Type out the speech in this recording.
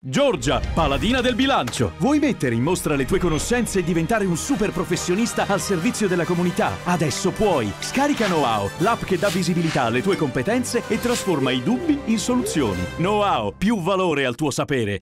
Giorgia, paladina del bilancio. Vuoi mettere in mostra le tue conoscenze e diventare un super professionista al servizio della comunità? Adesso puoi! Scarica Know How, l'app che dà visibilità alle tue competenze e trasforma i dubbi in soluzioni. Know How, più valore al tuo sapere.